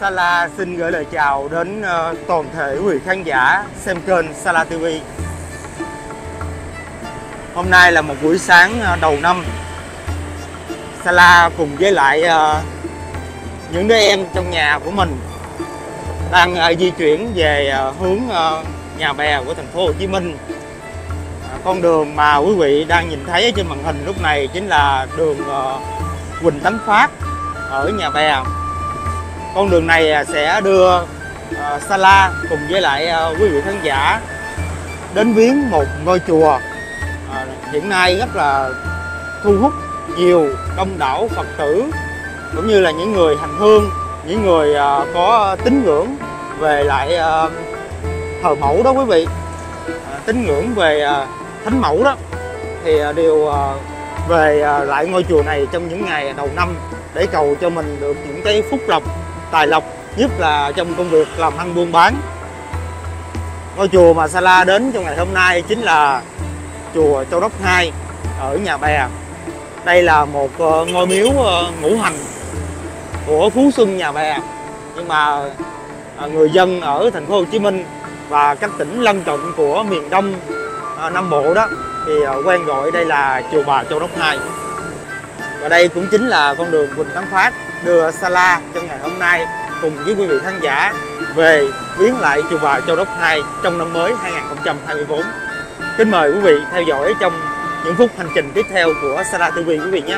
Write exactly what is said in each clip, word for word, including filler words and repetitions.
Sala xin gửi lời chào đến toàn thể quý khán giả xem kênh Sala ti vi. Hôm nay là một buổi sáng đầu năm. Sala cùng với lại những đứa em trong nhà của mình đang di chuyển về hướng Nhà Bè của Thành phố Hồ Chí Minh. Con đường mà quý vị đang nhìn thấy trên màn hình lúc này chính là đường Quỳnh Tấn Phát ở Nhà Bè. Con đường này sẽ đưa Sala cùng với lại quý vị khán giả đến viếng một ngôi chùa hiện nay rất là thu hút nhiều đông đảo Phật tử cũng như là những người hành hương, những người có tín ngưỡng về lại thờ mẫu đó quý vị, tín ngưỡng về Thánh Mẫu đó, thì đều về lại ngôi chùa này trong những ngày đầu năm để cầu cho mình được những cái phúc lộc, tài lộc, nhất là trong công việc làm ăn buôn bán. Ngôi chùa mà Sala đến trong ngày hôm nay chính là chùa Châu Đốc hai ở Nhà Bè. Đây là một ngôi miếu ngũ hành của Phú Xuân Nhà Bè, nhưng mà người dân ở Thành phố Hồ Chí Minh và các tỉnh lân cận của miền Đông Nam Bộ đó thì quen gọi đây là chùa Bà Châu Đốc hai. Và đây cũng chính là con đường Bình Thắng Phát đưa Sala trong ngày hôm nay cùng với quý vị khán giả về viếng lại chùa Bà Châu Đốc hai trong năm mới hai nghìn không trăm hai mươi tư. Kính mời quý vị theo dõi trong những phút hành trình tiếp theo của Sala ti vi quý vị nhé.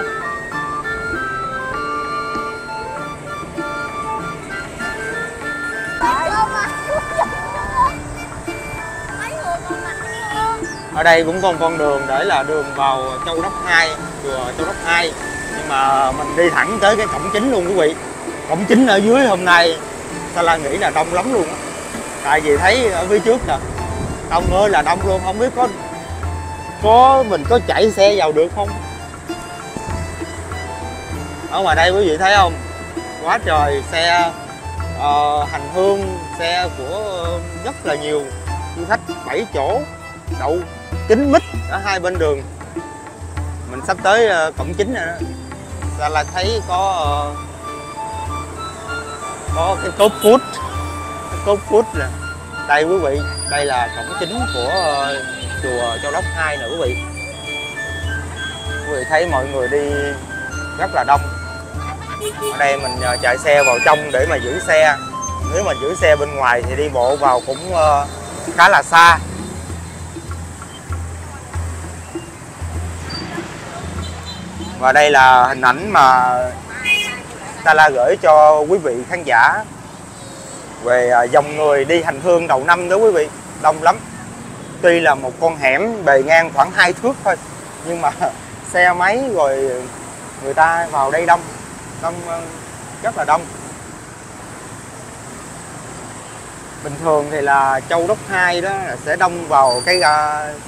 Ở đây cũng còn con đường để là đường vào Châu Đốc hai, chùa Châu Đốc hai, nhưng mà mình đi thẳng tới cái cổng chính luôn quý vị. Cổng chính ở dưới hôm nay Sala nghĩ là đông lắm luôn, tại vì thấy ở phía trước nè, đông ơi là đông luôn, không biết có có mình có chạy xe vào được không. Ở ngoài đây quý vị thấy không, quá trời xe uh, hành hương, xe của uh, rất là nhiều du khách bảy chỗ đậu kín mít ở hai bên đường. Mình sắp tới cổng chính rồi đó, là là thấy có có cái cốp food, cái cốp food nè. Đây quý vị, đây là cổng chính của chùa Châu Đốc hai nè quý vị. Quý vị thấy mọi người đi rất là đông. Ở đây mình chạy xe vào trong để mà giữ xe. Nếu mà giữ xe bên ngoài thì đi bộ vào cũng khá là xa. Và đây là hình ảnh mà Sala gửi cho quý vị khán giả về dòng người đi hành hương đầu năm đó quý vị, đông lắm. Tuy là một con hẻm bề ngang khoảng hai thước thôi, nhưng mà xe máy rồi người ta vào đây đông, đông rất là đông. Bình thường thì là Châu Đốc hai đó sẽ đông vào cái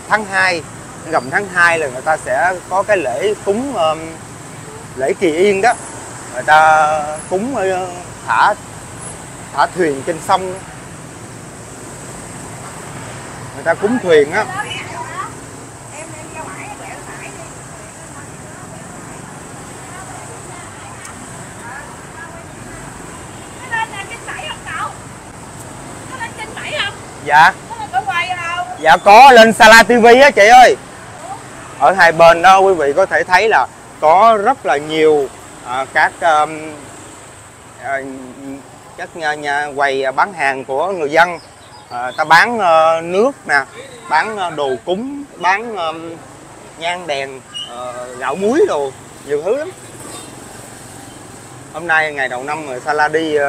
tháng hai. Gầm tháng hai là người ta sẽ có cái lễ cúng, um, lễ kỳ yên đó. Người ta cúng uh, thả thả thuyền trên sông. Người ta cúng thuyền á. Dạ. Dạ có, lên Sala ti vi á chị ơi. Ở hai bên đó quý vị có thể thấy là có rất là nhiều à, các um, à, các nhà, nhà quầy bán hàng của người dân, à, ta bán uh, nước nè, bán uh, đồ cúng, bán um, nhang đèn, uh, gạo muối đồ nhiều thứ lắm. Hôm nay ngày đầu năm rồi Sala đi uh,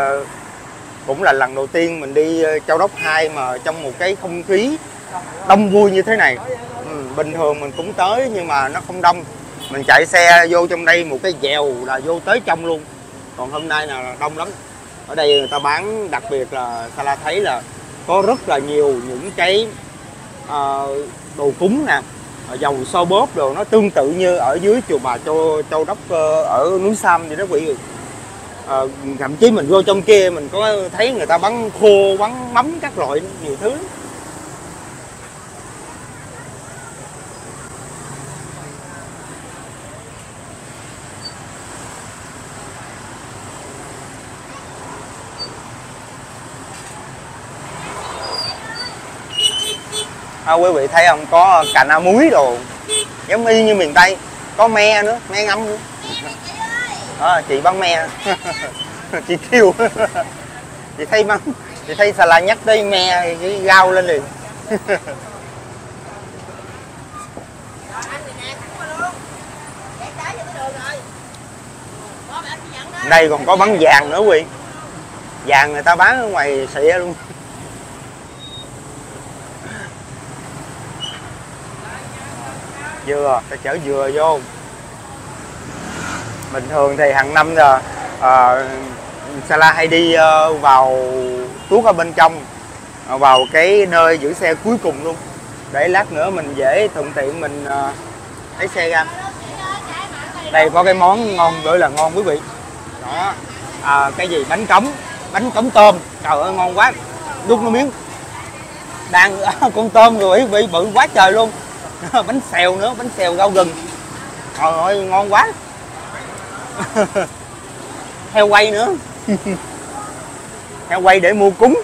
cũng là lần đầu tiên mình đi uh, Châu Đốc hai mà trong một cái không khí đông vui như thế này. Bình thường mình cũng tới nhưng mà nó không đông. Mình chạy xe vô trong đây một cái dèo là vô tới trong luôn. Còn hôm nay là đông lắm. Ở đây người ta bán, đặc biệt là Sala thấy là có rất là nhiều những cái uh, đồ cúng nè, dầu xô bóp đồ, nó tương tự như ở dưới chùa Bà Châu, Châu Đốc uh, ở núi Sam vậy đó quý vị. Uh, thậm chí mình vô trong kia mình có thấy người ta bắn khô, bắn mắm các loại nhiều thứ. à, quý vị thấy không, có cà na muối đồ giống y như miền Tây, có me nữa, me ngâm nữa. À, chị bán me chị kêu chị thấy bán chị thấy xà là nhắc tới me cái gao lên liền. Đây còn có bán vàng nữa quý, vàng người ta bán ở ngoài xịa luôn. Dừa, ta chở dừa vô. Bình thường thì hàng năm giờ uh, Sala hay đi uh, vào tuốt ở bên trong, uh, vào cái nơi giữ xe cuối cùng luôn, để lát nữa mình dễ thuận tiện mình uh, lấy xe ra. Đây có cái món ngon gọi là ngon quý vị đó, uh, cái gì bánh cống, bánh cống tôm, trời ơi ngon quá, đút nó miếng đang con tôm rồi quý vị, bự quá trời luôn. Bánh xèo nữa, bánh xèo rau gừng, trời ơi ngon quá. Heo quay nữa. Heo quay để mua cúng.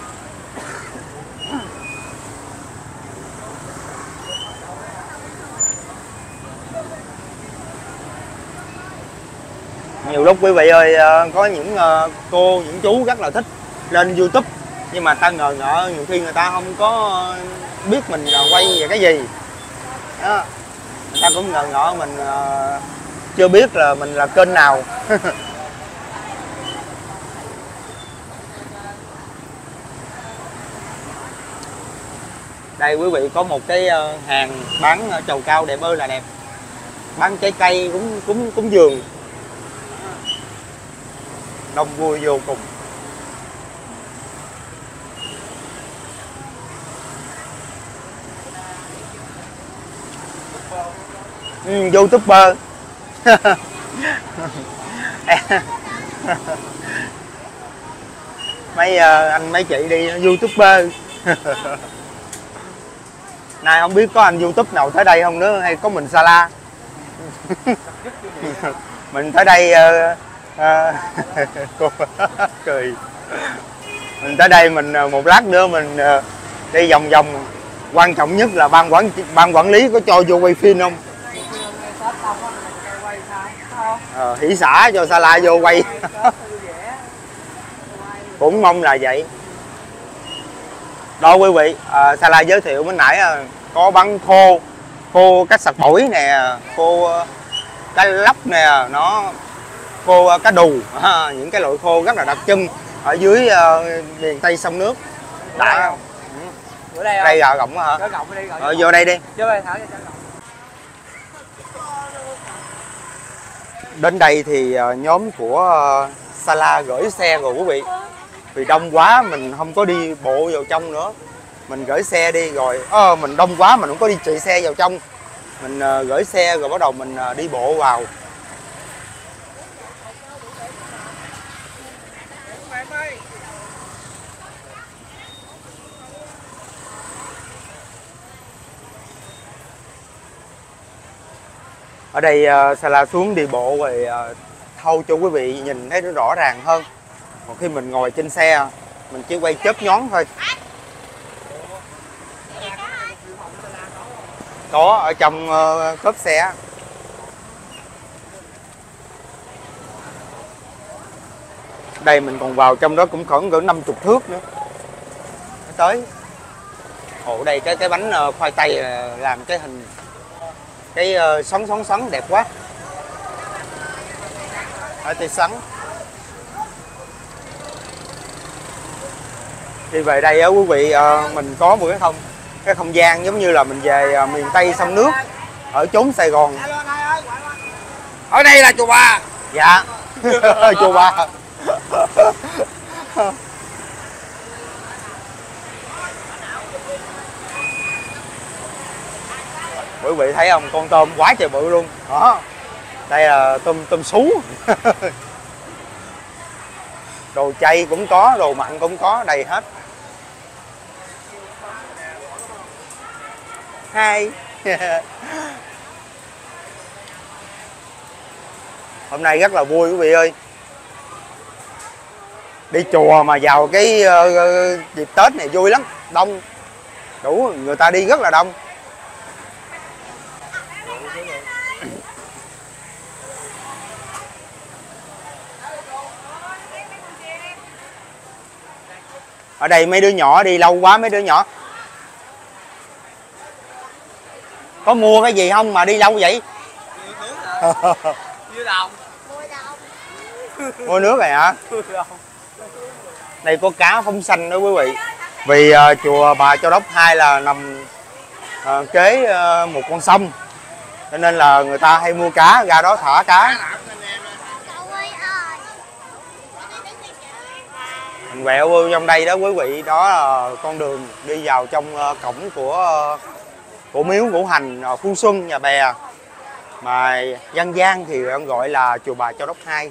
Nhiều lúc quý vị ơi, có những cô, những chú rất là thích lên YouTube, nhưng mà ta ngờ ngợ nhiều khi người ta không có biết mình là quay về cái gì đó. Người ta cũng ngờ ngợ mình chưa biết là mình là kênh nào. Đây quý vị có một cái hàng bán trầu cao đẹp ơi là đẹp, bán trái cây cúng cúng cúng giường, đông vui vô cùng. Ừ, YouTuber. Mấy anh mấy chị đi YouTuber. Này không biết có anh YouTube nào tới đây không nữa, hay có mình Sala. Mình tới đây uh, uh, cô cười. Mình tới đây mình một lát nữa mình uh, đi vòng vòng. Quan trọng nhất là ban quản ban quản lý có cho vô quay phim không? Ờ, hỉ xả cho Sala vô quay. Cũng mong là vậy. Đó quý vị, à, Sala giới thiệu mới nãy à, có bắn khô, khô cá sặc bổi nè, khô cá lóc nè, nó khô cá đù, à, những cái loại khô rất là đặc trưng ở dưới à, miền Tây sông nước. Đã không? Bữa đây, đây gạo gọng hả? Gạo gọng đi, gạo ờ, vô đây đi. Vô đây thả cho. Đến đây thì nhóm của Sala gửi xe rồi quý vị. Vì đông quá mình không có đi bộ vào trong nữa, mình gửi xe đi rồi à, mình đông quá mình không có đi chạy xe vào trong, mình gửi xe rồi bắt đầu mình đi bộ vào. Ở đây Sala xuống đi bộ rồi thâu cho quý vị nhìn thấy nó rõ ràng hơn. Còn khi mình ngồi trên xe mình chỉ quay chớp nhón thôi. Có ở trong cốp xe. Đây mình còn vào trong đó cũng khoảng cỡ năm mươi thước nữa mới tới. Ồ đây cái cái bánh khoai tây làm cái hình cái uh, sóng sóng sóng đẹp quá. Ở tây sắn. Đi về đây á quý vị, uh, mình có một cái không cái không gian giống như là mình về uh, miền Tây sông nước ở chốn Sài Gòn. Ở đây là chùa Bà. Dạ. Chùa Bà. Quý vị thấy không, con tôm quá trời bự luôn đó. Đây là tôm tôm sú. Đồ chay cũng có, đồ mặn cũng có, đầy hết. Hi. Hôm nay rất là vui quý vị ơi, đi chùa mà vào cái uh, dịp Tết này vui lắm, đông. đủ, người ta đi rất là đông. Ở đây mấy đứa nhỏ đi lâu quá, mấy đứa nhỏ có mua cái gì không mà đi lâu vậy? Mua đồng. Mua nước này hả? Đây có cá phóng xanh đó quý vị. Vì uh, chùa Bà Châu Đốc hai là nằm uh, kế uh, một con sông, cho nên là người ta hay mua cá ra đó thả cá. Mình quẹo vô trong đây đó quý vị, đó là con đường đi vào trong uh, cổng của uh, của miếu ngũ hành uh, Phú Xuân, Nhà Bè, mà dân gian thì gọi là chùa Bà Châu Đốc hai.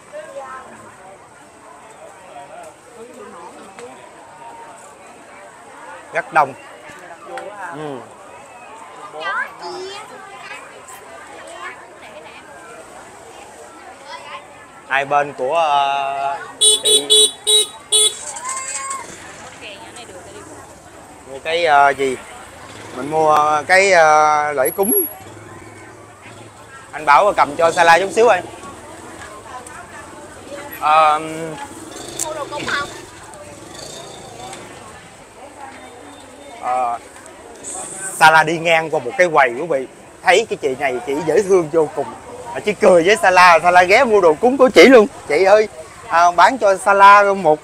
Rất đông. Ừ. Hai bên của uh, chị như cái uh, gì mình mua cái uh, lễ cúng. Anh bảo cầm cho Sala chút xíu anh. Uh, Mua đồ cúng không? Uh, Sala đi ngang qua một cái quầy, quý vị thấy cái chị này chị dễ thương vô cùng, à, chị cười với Sala, Sala ghé mua đồ cúng của chị luôn. Chị ơi, à, bán cho Sala một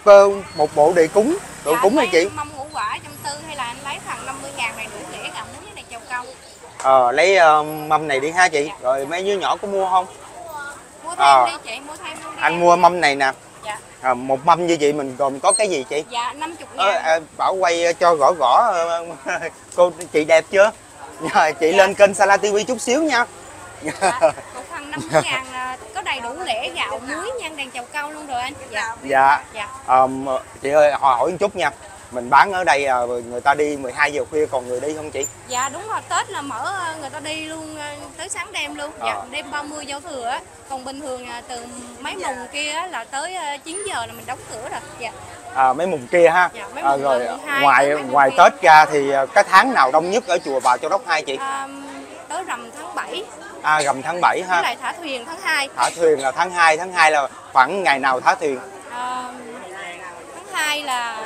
một bộ đề cúng, đồ cúng hay chị? Mâm ngũ quả trăm tư hay là anh lấy thằng năm mươi ngàn này đủ rẻ ngậm cái này chầu câu. Ờ, lấy uh, mâm này đi ha chị. Dạ. Rồi mấy đứa nhỏ có mua không? Mua thêm à, đi chị, mua thêm luôn đi. Anh mua mâm này nè. Dạ. À, một mâm như vậy mình gồm có cái gì chị? Dạ, năm mươi ngàn. Ờ, à, Bảo quay cho gõ gõ. Cô chị đẹp chưa? Dạ, chị dạ. Lên kênh Sala ti vi chút xíu nha. Dạ, một phần năm mươi ngàn là có đầy đủ lễ gạo, muối, nhân đèn chầu câu luôn rồi anh. Dạ. Dạ, dạ. À, chị ơi, hỏi một chút nha. Mình bán ở đây người ta đi mười hai giờ khuya còn người đi không chị? Dạ đúng rồi, Tết là mở người ta đi luôn tới sáng đêm luôn. Dạ, à. Đêm ba mươi giao thừa á. Còn bình thường từ mấy mùng kia là tới chín giờ là mình đóng cửa rồi. Dạ. À, mấy mùng kia ha. Dạ, mấy mùng à, rồi hai, ngoài ngoài kia. Tết ra thì cái tháng nào đông nhất ở chùa Bà Châu Đốc hai chị? À, tới rằm tháng bảy. À, rằm tháng bảy ha. Với lại thả thuyền tháng hai. Thả thuyền là tháng hai, tháng hai là khoảng ngày nào thả thuyền? À, tháng hai là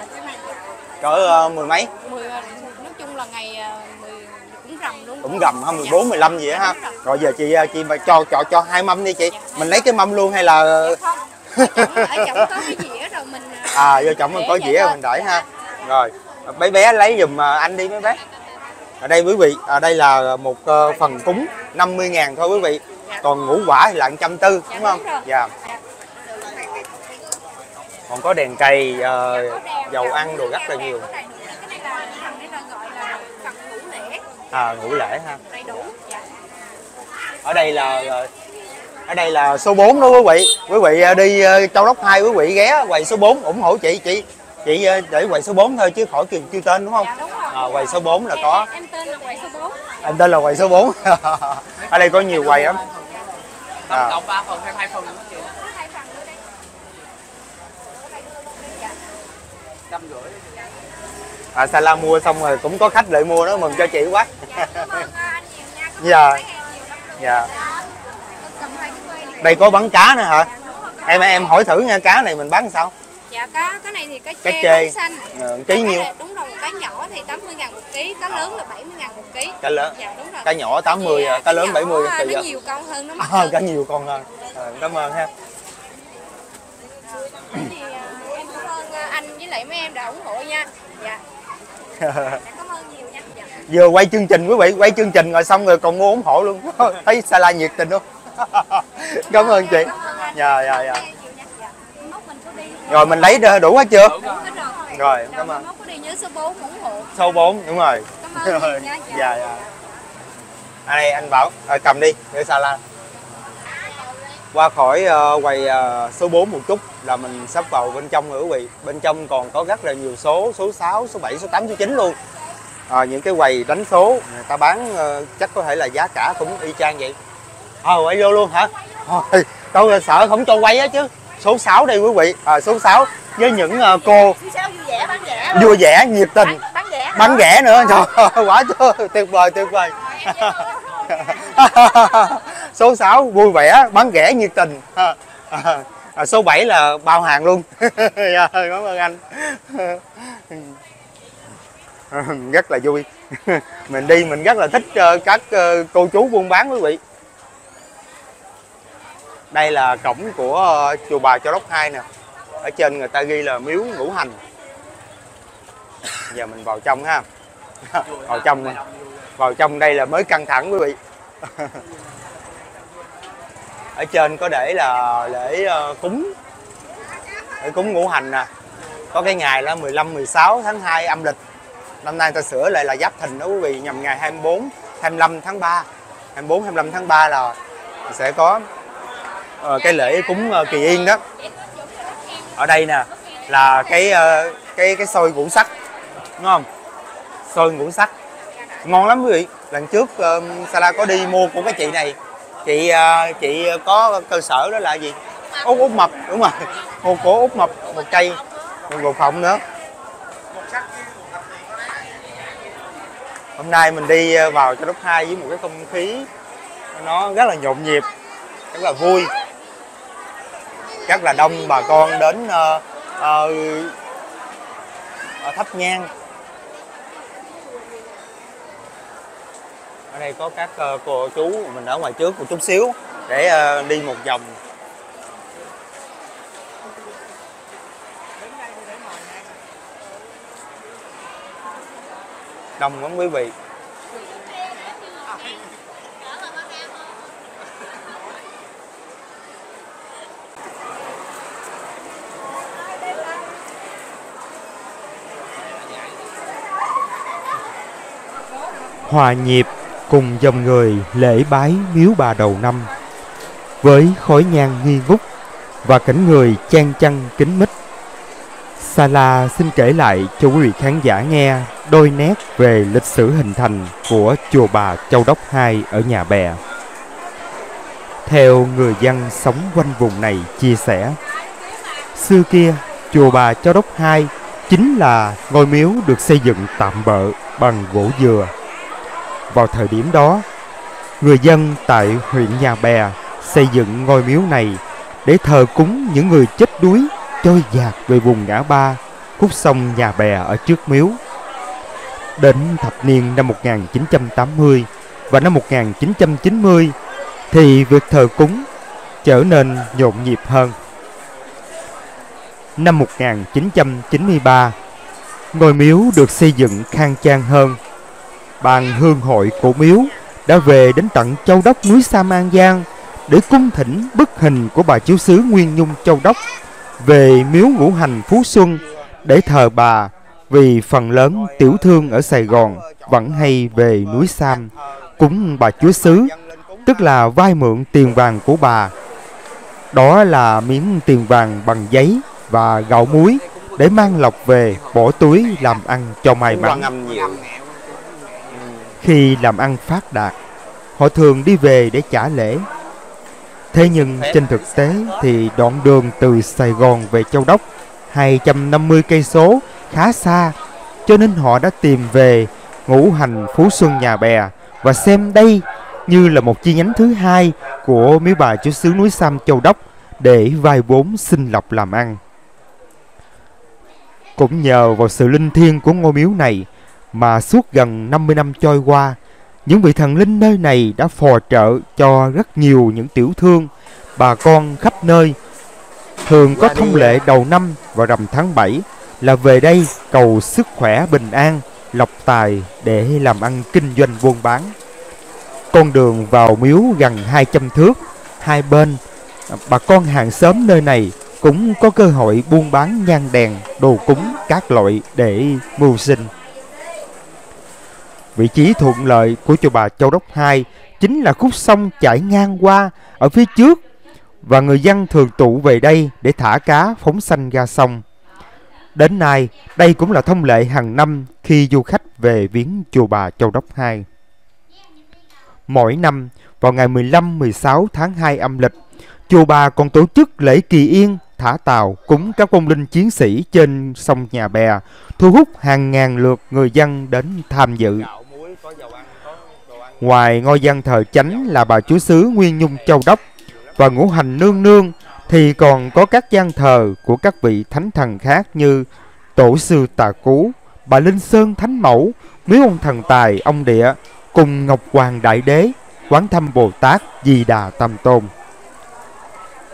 cỡ uh, mười mấy? mười, nói chung là ngày mười cũng rằm luôn. Cũng rằm ha, mười bốn, mười lăm gì đó ha. Rồi giờ chị chị mà cho cho cho hai mâm đi chị. Dạ. Mình lấy cái mâm luôn hay là không? Ở chổng có cái dĩa rồi mình à, vô chổng mình có dĩa rồi mình để ha. Rồi, mấy bé lấy giùm anh đi mấy bé. Ở đây quý vị, ở đây là một uh, phần cúng năm mươi ngàn thôi quý vị. Dạ. Còn ngũ quả thì là một trăm bốn mươi, đúng không? Dạ. Còn có đèn cây, uh, dầu ăn đồ rất là nhiều. Cái này là thằng này là gọi là phần ngũ lễ. À, ngũ lễ ha. Đầy đủ. Ở đây là ở đây là số bốn đó quý vị. Quý vị đi Châu Đốc hai quý vị ghé quầy số bốn ủng hộ chị chị. Chị để quầy số bốn thôi chứ khỏi kêu chưa tên đúng không? À, quầy số bốn là có. Em tên là quầy số bốn. Em tên là quầy số bốn. Ở đây có nhiều quầy lắm. Tổng cộng ba phần hay hai phần nữa chị? À, Sala mua xong rồi cũng có khách lại mua đó, mừng cho chị quá. Dạ. Dạ. Đây có bán cá nữa hả? Em em hỏi thử nha, cá này mình bán sao? Dạ, cá cái này thì cá chê xanh. Ừ, ký nhiêu? Đúng rồi, cá nhỏ thì tám mươi ngàn một ký, cá lớn là bảy mươi ngàn một ký. Cá lớn. Dạ đúng rồi. Cá nhỏ tám mươi, cá lớn bảy mươi. Cá nhiều con hơn nó. À, cá nhiều con hơn. Cảm ơn ha. Anh với lại mấy em đã ủng hộ nha. Dạ. Cảm ơn nhiều nha. Dạ. Vừa quay chương trình quý vị, quay chương trình rồi xong rồi còn mua ủng hộ luôn. Thấy Sala nhiệt tình luôn. Cảm ơn chị. Dạ dạ dạ. Rồi mình lấy đủ hết chưa? Đủ hết rồi. Rồi, cảm ơn. Mốt có đi nhớ số bốn ủng hộ. Số bốn đúng rồi. Cảm ơn nha. Dạ dạ. À đây anh Bảo, à, cầm đi để Sala. Qua khỏi uh, quầy uh, số bốn một chút là mình sắp vào bên trong nữa quý vị. Bên trong còn có rất là nhiều số, số sáu, số bảy, số tám, số chín luôn. À, những cái quầy đánh số người ta bán uh, chắc có thể là giá cả cũng y chang vậy. Ờ, à, quay vô luôn hả? Thôi, tôi sợ không cho quay á chứ. Số sáu đây quý vị, à, số sáu với những uh, cô vui vẻ, bán rẻ, vui vẻ, nhiệt tình. Bán, bán rẻ. Bán rẻ nữa, trời ơi, quá trời, tuyệt vời, tuyệt vời. Số sáu vui vẻ, bán rẻ nhiệt tình. À, số bảy là bao hàng luôn. Dạ, cảm ơn anh. Rất là vui. Mình đi mình rất là thích các cô chú buôn bán quý vị. Đây là cổng của chùa Bà Châu Đốc hai nè. Ở trên người ta ghi là miếu ngũ hành. Giờ mình vào trong ha. Vào trong Vào trong đây là mới căng thẳng quý vị. Ở trên có để là lễ cúng, lễ cúng ngũ hành nè. Có cái ngày là mười lăm mười sáu tháng hai âm lịch. Năm nay ta sửa lại là Giáp Thìn đó quý vị, nhằm ngày hai mươi tư hai mươi lăm tháng ba. hai mươi tư hai mươi lăm tháng ba là sẽ có uh, cái lễ cúng uh, kỳ yên đó. Ở đây nè là cái uh, cái cái xôi ngũ sắc. Đúng không? Xôi ngũ sắc. Ngon lắm quý vị. Lần trước uh, Sala có đi mua của cái chị này. Chị uh, chị có cơ sở đó là gì? Út Út Mập, đúng rồi. Một cổ Út Mập, một cây, một bột phộng nữa. Hôm nay mình đi vào Châu Đốc hai với một cái không khí nó rất là nhộn nhịp, rất là vui, rất là đông bà con đến uh, uh, thắp nhang. Ở đây có các uh, cô chú, mình ở ngoài trước một chút xíu để uh, đi một vòng. Đông lắm quý vị. Hòa nhịp cùng dòng người lễ bái miếu bà đầu năm, với khói nhang nghi ngút và cảnh người chen chăn kín mít. Sala xin kể lại cho quý vị khán giả nghe đôi nét về lịch sử hình thành của chùa Bà Châu Đốc hai ở Nhà Bè. Theo người dân sống quanh vùng này chia sẻ, xưa kia chùa Bà Châu Đốc hai chính là ngôi miếu được xây dựng tạm bợ bằng gỗ dừa. Vào thời điểm đó, người dân tại huyện Nhà Bè xây dựng ngôi miếu này để thờ cúng những người chết đuối trôi dạt về vùng ngã ba khúc sông Nhà Bè ở trước miếu. Đến thập niên năm một nghìn chín trăm tám mươi và năm một nghìn chín trăm chín mươi thì việc thờ cúng trở nên nhộn nhịp hơn. Năm một nghìn chín trăm chín mươi ba, ngôi miếu được xây dựng khang trang hơn. Ban hương hội của miếu đã về đến tận Châu Đốc, núi Sam, An Giang để cung thỉnh bức hình của bà Chúa Xứ Nguyên Nhung Châu Đốc về miếu ngũ hành Phú Xuân để thờ bà, vì phần lớn tiểu thương ở Sài Gòn vẫn hay về núi Sam cúng bà Chúa Xứ, tức là vay mượn tiền vàng của bà. Đó là miếng tiền vàng bằng giấy và gạo muối để mang lọc về bỏ túi làm ăn cho may mắn. Khi làm ăn phát đạt, họ thường đi về để trả lễ. Thế nhưng trên thực tế thì đoạn đường từ Sài Gòn về Châu Đốc hai trăm năm mươi cây số khá xa, cho nên họ đã tìm về ngũ hành Phú Xuân Nhà Bè và xem đây như là một chi nhánh thứ hai của miếu bà Chúa Xứ núi Sam Châu Đốc để vay vốn xin lộc làm ăn. Cũng nhờ vào sự linh thiêng của ngôi miếu này mà suốt gần năm mươi năm trôi qua, những vị thần linh nơi này đã phò trợ cho rất nhiều những tiểu thương, bà con khắp nơi. Thường có thông lệ đầu năm vào rằm tháng bảy là về đây cầu sức khỏe bình an, lộc tài để làm ăn kinh doanh buôn bán. Con đường vào miếu gần hai trăm thước, hai bên, bà con hàng xóm nơi này cũng có cơ hội buôn bán nhang đèn, đồ cúng các loại để mưu sinh. Vị trí thuận lợi của chùa Bà Châu Đốc hai chính là khúc sông chảy ngang qua ở phía trước, và người dân thường tụ về đây để thả cá, phóng sanh ra sông. Đến nay, đây cũng là thông lệ hàng năm khi du khách về viếng chùa Bà Châu Đốc hai. Mỗi năm, vào ngày mười lăm mười sáu tháng hai âm lịch, chùa Bà còn tổ chức lễ kỳ yên thả tàu cúng các vong linh chiến sĩ trên sông Nhà Bè, thu hút hàng ngàn lượt người dân đến tham dự. Ngoài ngôi gian thờ chánh là bà Chúa Xứ Nguyên Nhung Châu Đốc và Ngũ Hành Nương Nương, thì còn có các gian thờ của các vị thánh thần khác như Tổ Sư Tà Cú, bà Linh Sơn Thánh Mẫu, Miếu Ông Thần Tài, Ông Địa, cùng Ngọc Hoàng Đại Đế, Quán Thâm Bồ Tát, Di Đà Tam Tôn.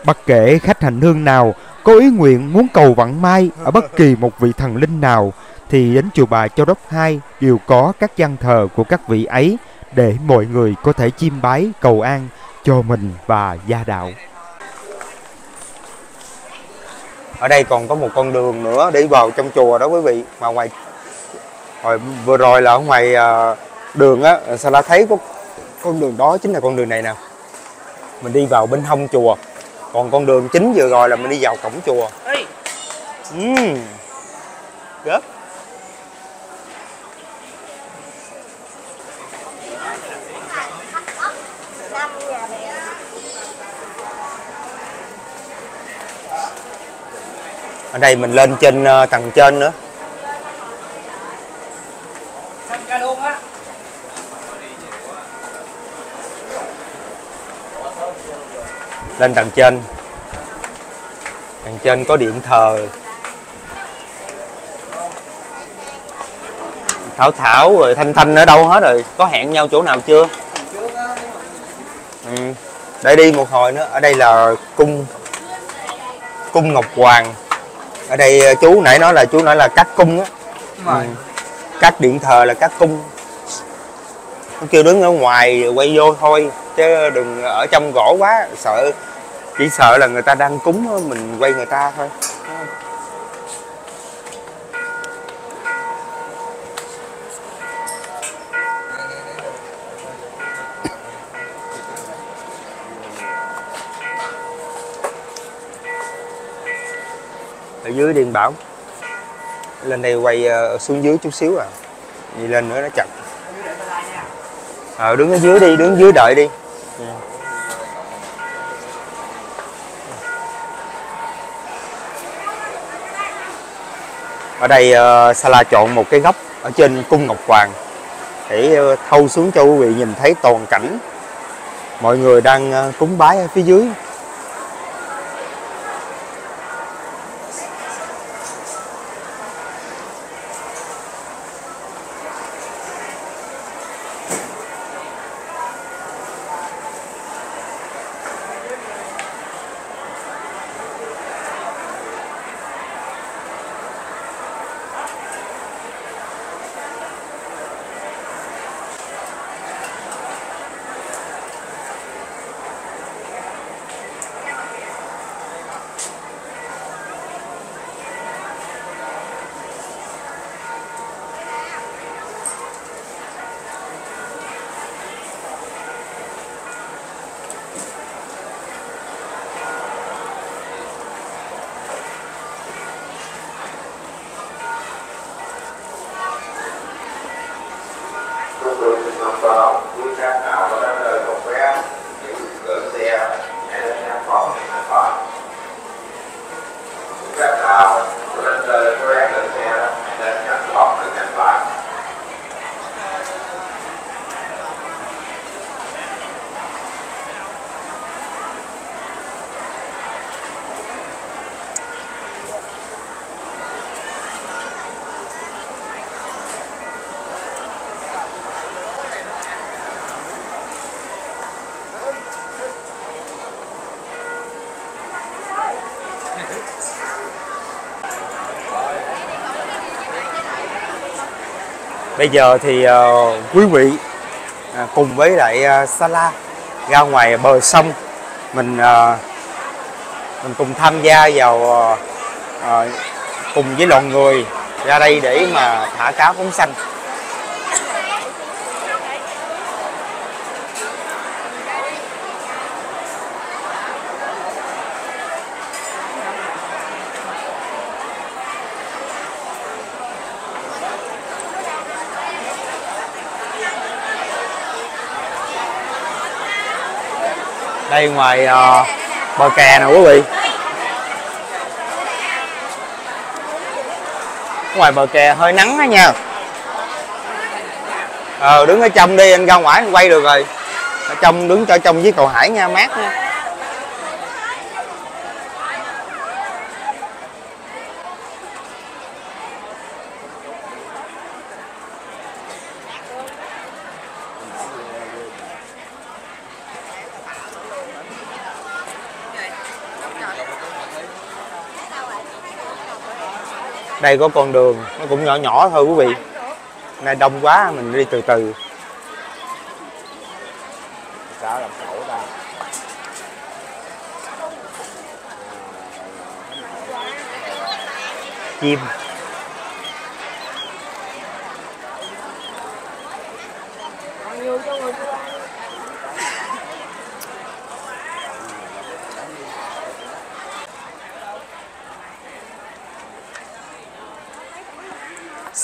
Bất kể khách hành hương nào có ý nguyện muốn cầu vãng mai ở bất kỳ một vị thần linh nào, thì đến chùa Bà Châu Đốc hai đều có các gian thờ của các vị ấy để mọi người có thể chiêm bái cầu an cho mình và gia đạo. Ở đây còn có một con đường nữa để vào trong chùa đó quý vị. Mà ngoài hồi vừa rồi là ở ngoài đường á, Sala thấy có con đường đó, chính là con đường này nè. Mình đi vào bên hông chùa. Còn con đường chính vừa rồi là mình đi vào cổng chùa. Ê. Uhm. Gớp. Ở đây mình lên trên tầng trên nữa. Lên tầng trên. Tầng trên có điện thờ Thảo Thảo rồi Thanh Thanh ở đâu hết rồi. Có hẹn nhau chỗ nào chưa? Ừ. Để đi một hồi nữa. Ở đây là cung Cung Ngọc Hoàng. Ở đây chú nãy nói là chú nãy là các cung á. Ừ. Các điện thờ là các cung. Nó kêu đứng ở ngoài quay vô thôi, chứ đừng ở trong gỗ quá, sợ chỉ sợ là người ta đang cúng mình quay người ta thôi. Ở dưới điên bảo lên đây quay xuống dưới chút xíu à, đi lên nữa nó chặt. Ờ đứng ở dưới đi, đứng dưới đợi đi. Ừ. Ở đây uh, Sala chọn một cái góc ở trên cung Ngọc Hoàng để uh, thâu xuống cho quý vị nhìn thấy toàn cảnh mọi người đang uh, cúng bái ở phía dưới. Bây giờ thì uh, quý vị uh, cùng với lại uh, Sala ra ngoài bờ sông, mình uh, mình cùng tham gia vào uh, uh, cùng với loạt người ra đây để mà thả cá phóng sanh. Đây ngoài uh, bờ kè nè quý vị. ngoài bờ kè hơi nắng đó nha. Ờ, đứng ở trong đi, anh ra ngoài anh quay được rồi. Ở trong đứng cho trong với cầu Hải nha, mát nha. Đây có con đường, nó cũng nhỏ nhỏ thôi quý vị. Nay đông quá mình đi từ từ. Chim.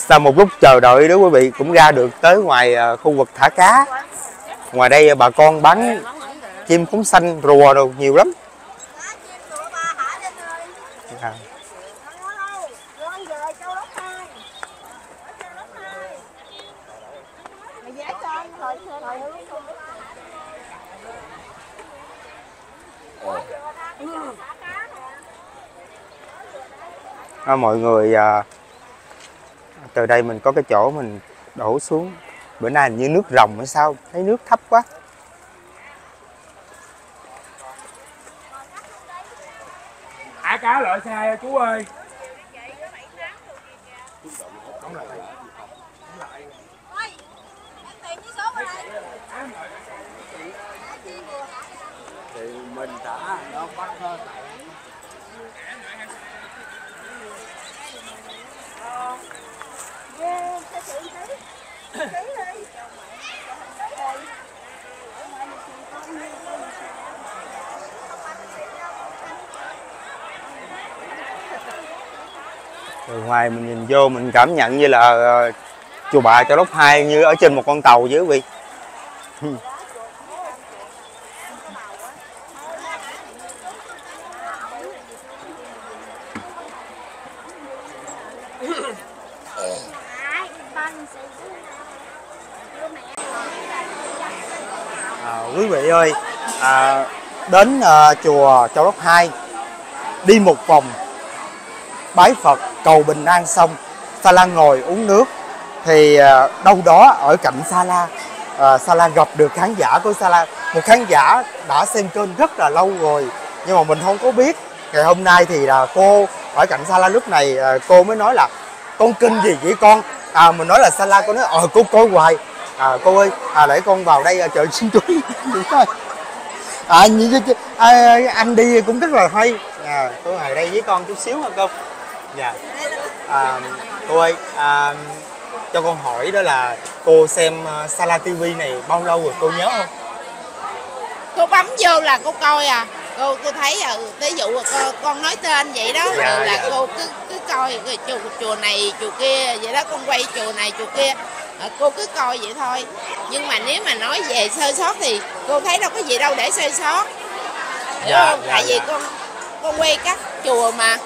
Sau một lúc chờ đợi đó quý vị cũng ra được tới ngoài khu vực thả cá. Ngoài đây bà con bán chim cúng xanh, rùa đồ nhiều lắm. À. À, mọi người à, từ đây mình có cái chỗ mình đổ xuống. Bữa nay hình như nước rồng hay sao, thấy nước thấp quá. Thả cá loại sai chú ơi. Thì mình thả nó bắt hơn. Từ ngoài mình nhìn vô mình cảm nhận như là chùa Bà Châu Đốc hai như ở trên một con tàu chứ quý vị. Quý vị ơi, à, đến à, chùa Châu Đốc hai, đi một vòng bái Phật cầu bình an xong, Sala ngồi uống nước thì à, đâu đó ở cạnh Sala, à, Sala gặp được khán giả của Sala, một khán giả đã xem kênh rất là lâu rồi nhưng mà mình không có biết. Ngày hôm nay thì là cô ở cạnh Sala lúc này, à, cô mới nói là con kinh gì vậy con? À, mình nói là Sala, cô nói ờ cô coi hoài. À, cô ơi, à, để con vào đây trời xin túi. À, à, anh đi cũng rất là hay. À, cô ngồi đây với con chút xíu hả không? Dạ. À, cô ơi, à, cho con hỏi đó là cô xem Sala ti vi này bao lâu rồi, cô nhớ không? Cô bấm vô là cô coi à. Cô cô thấy à, ví dụ là cô, con nói tên vậy đó, dạ, là dạ. Cô cứ cứ coi chùa chùa này chùa kia vậy đó, con quay chùa này chùa kia. Cô cứ coi vậy thôi. Nhưng mà nếu mà nói về sơ sót thì cô thấy đâu có gì đâu để sơ sót. Dạ, không? Dạ, tại vì dạ. con con quay các chùa mà.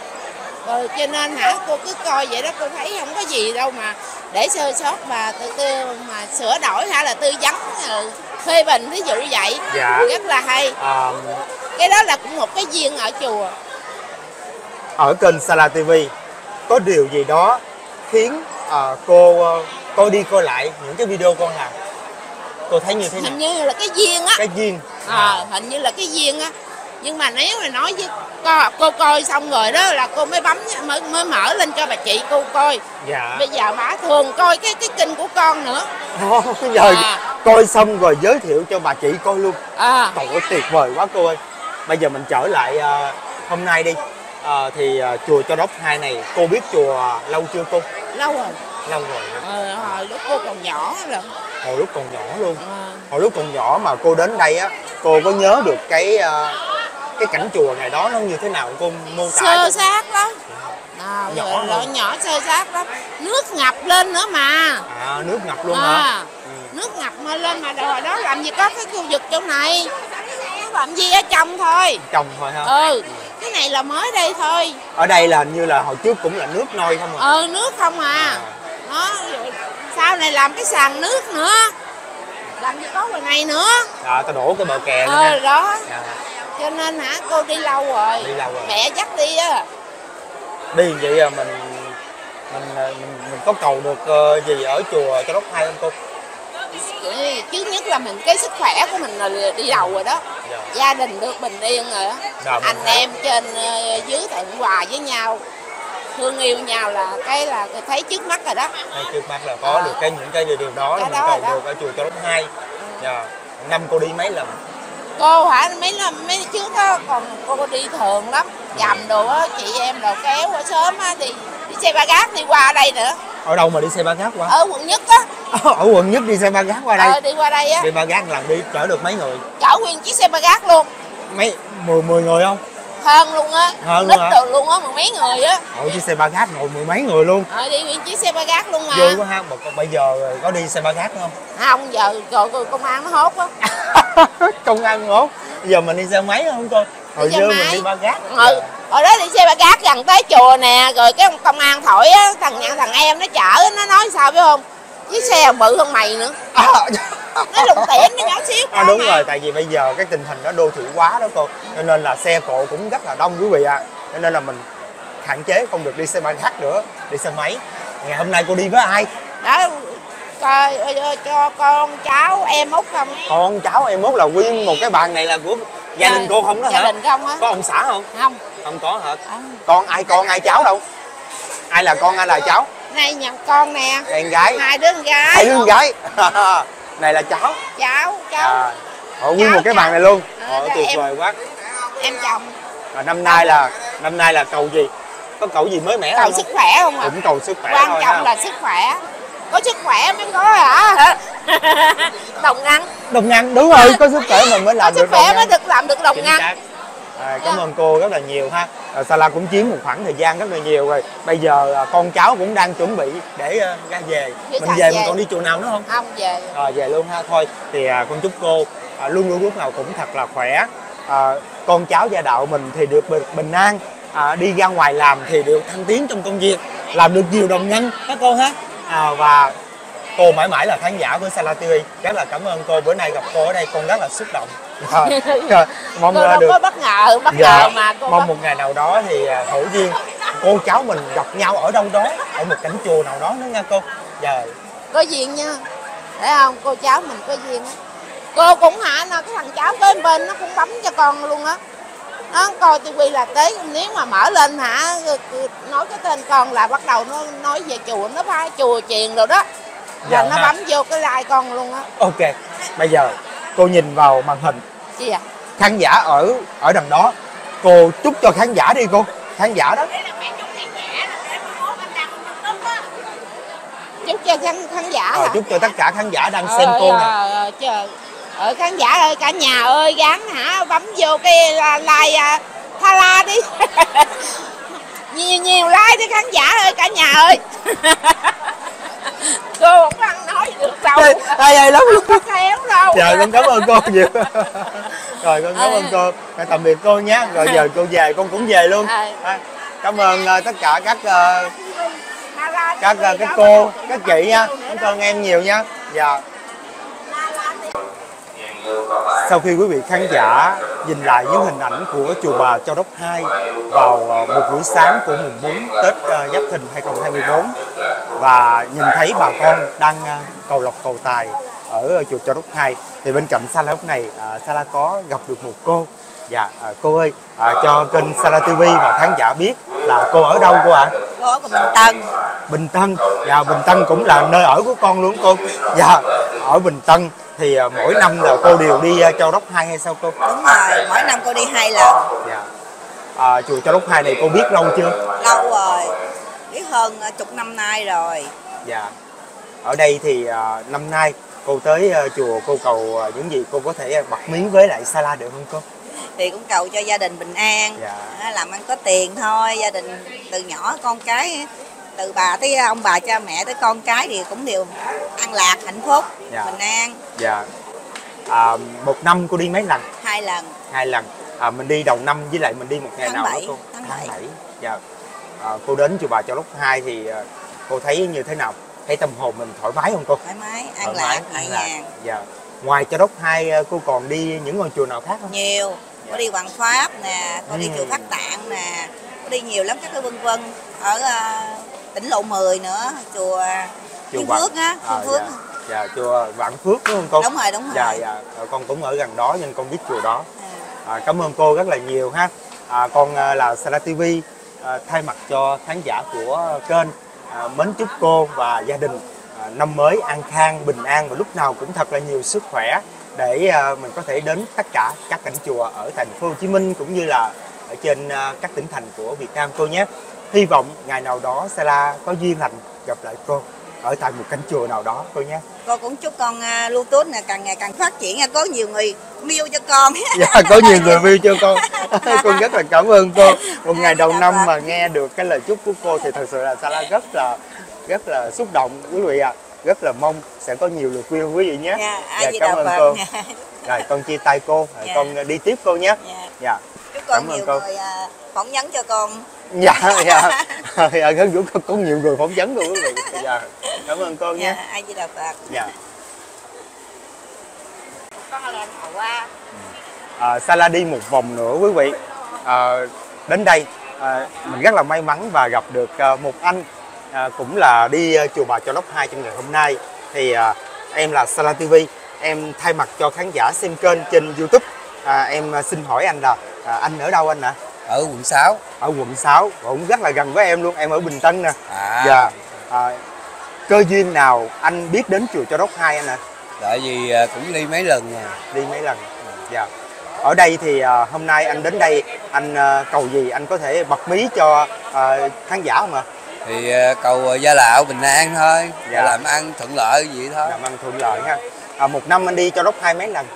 Rồi cho nên hả, cô cứ coi vậy đó, cô thấy không có gì đâu mà để sơ sót mà tự tư mà sửa đổi hay là tư vấn phê bình ví dụ vậy. Dạ. Rất là hay. À, cái đó là cũng một cái duyên ở chùa. Ở kênh Sala ti vi có điều gì đó khiến à, cô coi đi coi lại những cái video con làm, tôi thấy như thế nào? Hình như là cái duyên á. Cái duyên. Ờ, à, à. Hình như là cái duyên á. Nhưng mà nếu mà nói với cô, cô coi xong rồi đó là cô mới bấm mới, mới mở lên cho bà chị cô coi. Dạ. Bây giờ bà thường coi cái cái kênh của con nữa. Ồ, bây giờ à. Coi xong rồi giới thiệu cho bà chị coi luôn. À. Trời ơi, tuyệt vời quá cô ơi. Bây giờ mình trở lại uh, hôm nay đi. Uh, thì uh, chùa Châu Đốc hai này, cô biết chùa lâu chưa cô? Lâu rồi. Lâu rồi ờ, hồi lúc cô còn nhỏ rồi. Hồi lúc còn nhỏ luôn à. Hồi lúc còn nhỏ mà cô đến đây á, cô có nhớ được cái cái cảnh chùa ngày đó nó như thế nào, cô mô tả sơ sát lắm à, nhỏ rồi, nhỏ sơ sát lắm, nước ngập lên nữa mà à, nước ngập luôn à. Hả ừ. Nước ngập mà lên mà hồi đó làm gì có cái khu vực chỗ này, làm gì ở trong thôi, trong thôi hả ừ. Cái này là mới đây thôi. Ở đây là hình như là hồi trước cũng là nước nôi không à? Ờ, nước không à. Đó, sau này làm cái sàn nước nữa. Làm cái có ngoài này nữa. Rồi, tao đổ cái bờ kè nữa. Ờ, đó. Dạ. Cho nên hả, cô đi lâu rồi. Đi lâu rồi. Mẹ chắc đi á. Đi vậy à, mình mình mình, mình có cầu được gì ở chùa Châu Đốc hai không cô? Chứ nhất là mình cái sức khỏe của mình là đi đầu rồi đó, dạ. Gia đình được bình yên rồi đó, dạ, anh hả? Em trên dưới tận hòa với nhau, thương yêu nhau là cái là thấy trước mắt rồi đó. Thấy trước mắt là có à, được cái những cái điều đó cái mình đó cầu đó. Được ở chùa Châu Đốc hai. Ừ. Dạ. Năm cô đi mấy lần? Cô hả, mấy lần mấy trước đó, còn cô đi thường lắm, dầm đồ á, chị em đồ kéo ở sớm á, đi đi xe ba gác đi qua đây nữa. Ở đâu mà đi xe ba gác qua? Ở quận nhất á. Ở quận nhất đi xe ba gác qua đây. Ờ, đi qua đây á. Đi ba gác làm đi chở được mấy người? Chở nguyên chiếc xe ba gác luôn. Mấy mười mười người không? Hơn luôn á. Hơn luôn á. Lít luôn á, mười mấy người á. Ở chiếc xe ba gác ngồi mười mấy người luôn. Ờ, đi nguyên chiếc xe ba gác luôn mà. Vui quá ha. Mà bây giờ có đi xe ba gác không? Không, giờ rồi công an nó hốt á. Công an hốt. Giờ mình đi xe máy không cô? Hồi giờ mình đi ba gác. Ừ. Hồi đó đi xe ba gác gần tới chùa nè, rồi cái công an thổi á, thằng nhận thằng em nó chở, nó nói sao biết không? Chiếc xe bự hơn mày nữa. À, nó lùng tiễn nó nhỏ xíu. À, đúng mà. Rồi, tại vì bây giờ cái tình hình nó đô thị quá đó cô, cho nên là xe cộ cũng rất là đông quý vị ạ. À. Cho nên là mình hạn chế không được đi xe ba gác nữa, đi xe máy. Ngày hôm nay cô đi với ai? Đó, coi cho con cháu em út không? Con cháu em út là nguyên một cái bàn này là của gia đình cô không đó hả? Gia đình không á. Có ông xã không? Không. Không có hả? À. Con ai con ai cháu đâu? Ai là con ai là cháu? Này nhà con nè. Em gái. Hai đứa con gái. Hai đứa con gái. Này là cháu. Cháu, cháu. Họ nguyên một cái bàn này luôn. Họ tuyệt vời quá. Em chồng. Và năm nay là năm nay là cầu gì? Có cầu gì mới mẻ không? Cầu sức khỏe không ạ? Cũng cầu sức khỏe. Quan trọng là sức khỏe. Có sức khỏe mới có hả? Đồng ngăn. Đồng ngăn đúng rồi, có sức khỏe mình mới làm được đồng ngăn. Có sức khỏe mới được làm được đồng ngăn. À, cảm ơn cô rất là nhiều ha. À, Sala cũng chiếm một khoảng thời gian rất là nhiều rồi. Bây giờ à, con cháu cũng đang chuẩn bị để à, ra về. Chứ mình về, về mình còn đi chùa nào nữa không? Không về. À, về luôn ha. Thôi thì à, con chúc cô à, luôn luôn lúc nào cũng thật là khỏe. À, con cháu gia đạo mình thì được bình an. À, đi ra ngoài làm thì được thăng tiến trong công việc, làm được nhiều đồng nhân các cô ha. À, và cô mãi mãi là khán giả của Sala ti vi. Rất là cảm ơn cô, bữa nay gặp cô ở đây con rất là xúc động. À, mong cô được có bất ngờ, bất dạ, ngờ mà cô mong bất... một ngày nào đó thì hữu duyên cô cháu mình gặp nhau ở đâu đó, ở một cảnh chùa nào đó nữa nha cô. Dạ. Có duyên nha, phải không? Cô cháu mình có duyên. Cô cũng hả, nó cái thằng cháu kế bên nó cũng bấm cho con luôn á. Nó coi tivi là tới nếu mà mở lên hả, nói cái tên con là bắt đầu nó nói về chùa, nó phá chùa chiền rồi đó. Dạ, nó ha. Bấm vô cái like con luôn á. Ok, bây giờ cô nhìn vào màn hình. Gì à? Khán giả ở ở đằng đó. Cô chúc cho khán giả đi cô. Khán giả đó. Chúc cho khán, khán giả à, hả? Chúc cho tất cả khán giả đang xem ơi, cô nè. Ờ, trời ơi, khán giả ơi, cả nhà ơi, gắn hả, bấm vô cái like Sala đi. Nhiều nhiều like đi khán giả ơi, cả nhà ơi. Cô không ăn nói được đâu. Đây đây lắm lúc có khéo đâu. Trời, con cảm ơn cô nhiều. Rồi con cảm ơn cô. Hãy tạm biệt cô nhé. Rồi giờ cô về, con cũng về luôn. À, cảm ơn uh, tất cả các uh, các uh, các cô, các chị nha. Cảm ơn em nhiều nha. Dạ. Sau khi quý vị khán giả nhìn lại những hình ảnh của chùa Bà Châu Đốc hai vào một buổi sáng của mùng bốn Tết Giáp Thìn hai không hai tư và nhìn thấy bà con đang cầu lộc cầu tài ở chùa Châu Đốc hai thì bên cạnh Sala lúc này Sala có gặp được một cô. Dạ, cô ơi, cho kênh Sala ti vi và khán giả biết là cô ở đâu cô ạ? À? Cô ở Bình Tân. Bình Tân, dạ Bình Tân cũng là nơi ở của con luôn cô. Dạ, ở Bình Tân. Thì mỗi năm là cô đều đi Châu Đốc hai hay sao cô? Đúng rồi, mỗi năm cô đi hai lần. Dạ. À, chùa Châu Đốc hai này cô biết lâu chưa? Lâu rồi, biết hơn chục năm nay rồi. Dạ. Ở đây thì năm nay cô tới chùa cô cầu những gì cô có thể bật mí với lại Sala được không cô? Thì cũng cầu cho gia đình bình an, dạ. Làm ăn có tiền thôi, gia đình từ nhỏ con cái. Từ bà tới ông bà cha mẹ tới con cái thì cũng đều an lạc, hạnh phúc, dạ. Bình an. Dạ. À, một năm cô đi mấy lần? Hai lần. Hai lần. à, mình đi đầu năm với lại mình đi một ngày tháng nào bảy, đó cô? Tháng, tháng bảy. Dạ. À, cô đến chùa Bà Châu Đốc hai thì à, cô thấy như thế nào? Thấy tâm hồn mình thoải mái không cô? Thoải mái, an lạc, an lạc. Dạ. Ngoài Châu Đốc hai cô còn đi những ngôi chùa nào khác không? Nhiều. Dạ. Có đi Quảng Pháp nè, có ừ. đi chùa Phát Tạng nè, có đi nhiều lắm các cái vân vân. Ở uh, tỉnh lộ mười nữa, chùa Phú Xuân á, Phú Xuân. Dạ, chùa Vạn Phước đúng không cô? Đúng rồi, đúng rồi. Dạ, dạ. Con cũng ở gần đó nên con biết chùa đó. À, cảm ơn cô rất là nhiều ha. À, con là Sala ti vi à, thay mặt cho khán giả của kênh à, mến chúc cô và gia đình à, năm mới an khang, bình an và lúc nào cũng thật là nhiều sức khỏe để à, mình có thể đến tất cả các cảnh chùa ở thành phố Hồ Chí Minh cũng như là ở trên à, các tỉnh thành của Việt Nam cô nhé. Hy vọng ngày nào đó Sala có duyên lành gặp lại cô ở tại một cánh chùa nào đó cô nhé. Cô cũng chúc con uh, YouTube này càng ngày càng phát triển, có nhiều người view cho con. Dạ, có nhiều người view cho con. Con rất là cảm ơn cô. Một ngày đầu năm mà nghe được cái lời chúc của cô thì thật sự là Sala rất là rất là xúc động quý vị ạ. À. Rất là mong sẽ có nhiều lượt view quý vị nhé. Dạ, dạ, cảm ơn cô. Rồi con chia tay cô, dạ. Con đi tiếp cô nhé. Dạ. Dạ. Chúc con cảm nhiều ơn người uh, phỏng vấn cho con. Dạ, dạ. Dạ, có, có nhiều người phỏng vấn luôn quý vị. Dạ. Cảm ơn cô nha. Dạ, ai Di Đà Phật. Dạ. Con là em Hậu Hoa. À, Sala đi một vòng nữa quý vị. À, đến đây à, mình rất là may mắn và gặp được một anh à, cũng là đi chùa Bà Châu Đốc hai trong ngày hôm nay. Thì à, em là Sala ti vi, em thay mặt cho khán giả xem kênh trên YouTube. À, em xin hỏi anh là à, anh ở đâu anh ạ? À? Ở quận sáu. Ở quận sáu, cũng rất là gần với em luôn, em ở Bình Tân nè. À. Dạ. À, cơ duyên nào anh biết đến chùa Châu Đốc hai anh ạ? À? Tại vì cũng đi mấy lần nè. Đi mấy lần. Dạ. Ở đây thì à, hôm nay anh đến đây anh à, cầu gì anh có thể bật mí cho à, khán giả không ạ? À? Thì à, cầu gia đạo bình an thôi, dạ. Làm ăn thuận lợi vậy thôi. Làm ăn thuận lợi ha. À, một năm anh đi Châu Đốc hai mấy lần?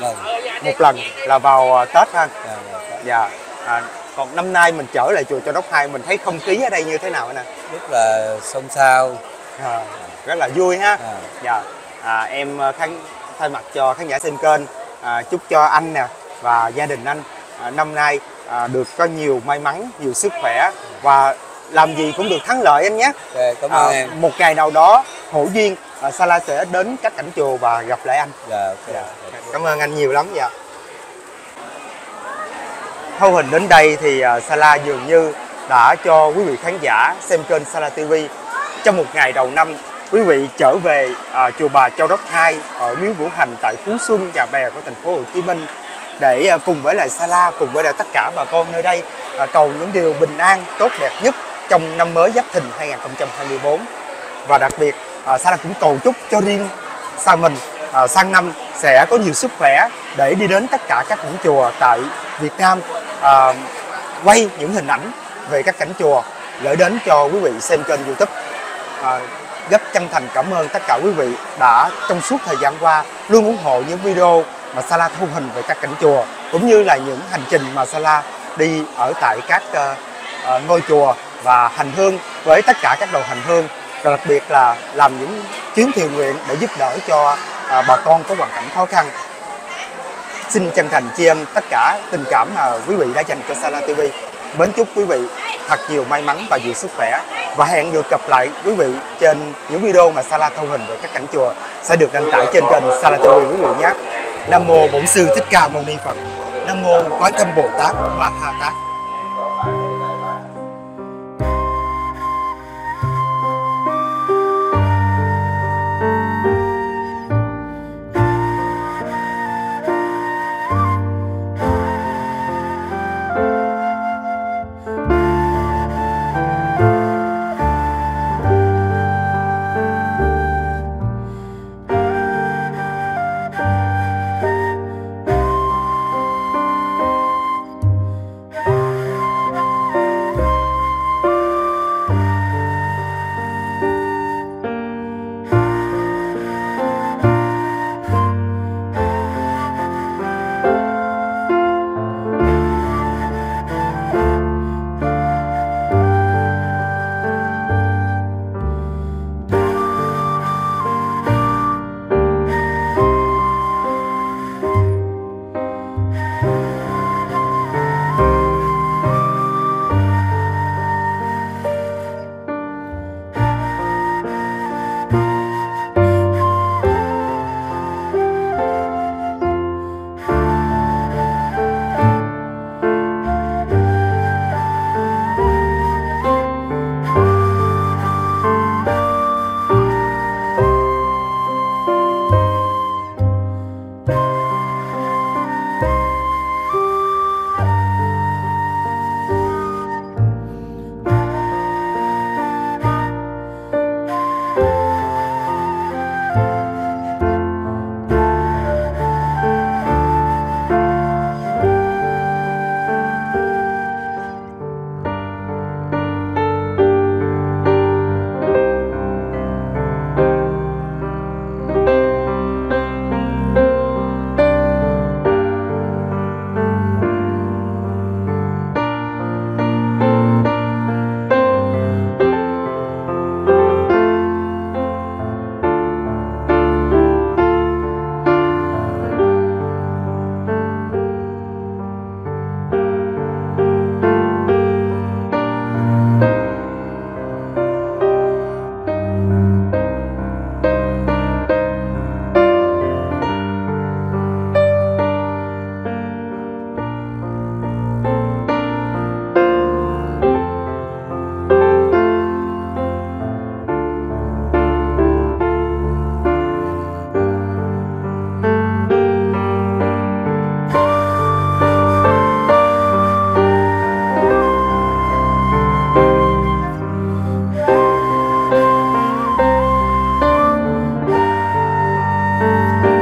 Lần. Một lần là vào Tết ha. Dạ. Dạ. À, còn năm nay mình trở lại chùa Châu Đốc hai, mình thấy không khí ở đây như thế nào nè? Rất là xôn xao, à, rất là vui ha. À. Dạ. À, em khán, thay mặt cho khán giả xem kênh à, chúc cho anh nè và gia đình anh à, năm nay à, được có nhiều may mắn, nhiều sức khỏe và làm gì cũng được thắng lợi anh nhé. Okay, cảm ơn à, em. Một ngày nào đó hữu duyên à, Sala sẽ đến các cảnh chùa và gặp lại anh. Dạ, okay. Dạ. Cảm ơn anh nhiều lắm. Dạ. Thâu hình đến đây thì Sala dường như đã cho quý vị khán giả xem kênh Sala ti vi trong một ngày đầu năm quý vị trở về à, chùa Bà Châu Đốc hai ở miếu Ngũ Hành tại Phú Xuân, Nhà Bè của Thành phố Hồ Chí Minh để à, cùng với lại Sala, cùng với lại tất cả bà con nơi đây à, cầu những điều bình an tốt đẹp nhất trong năm mới Giáp Thìn hai không hai tư và đặc biệt à, Sala cũng cầu chúc cho riêng Sala mình à, sang năm sẽ có nhiều sức khỏe để đi đến tất cả các cảnh chùa tại Việt Nam à, quay những hình ảnh về các cảnh chùa gửi đến cho quý vị xem kênh YouTube. À, rất chân thành cảm ơn tất cả quý vị đã trong suốt thời gian qua luôn ủng hộ những video mà Sala thu hình về các cảnh chùa cũng như là những hành trình mà Sala đi ở tại các uh, ngôi chùa và hành hương với tất cả các đầu hành hương, và đặc biệt là làm những chuyến thiện nguyện để giúp đỡ cho uh, bà con có hoàn cảnh khó khăn. Xin chân thành tri ân tất cả tình cảm mà quý vị đã dành cho Sala ti vi. Mến chúc quý vị thật nhiều may mắn và nhiều sức khỏe và hẹn được gặp lại quý vị trên những video mà Sala thâu hình về các cảnh chùa sẽ được đăng tải trên kênh Sala ti vi quý vị nhé. Nam mô Bổn Sư Thích Ca Mâu Ni Phật. Nam mô Quán Thâm Bồ Tát và Ha Tát. Bye. Phật.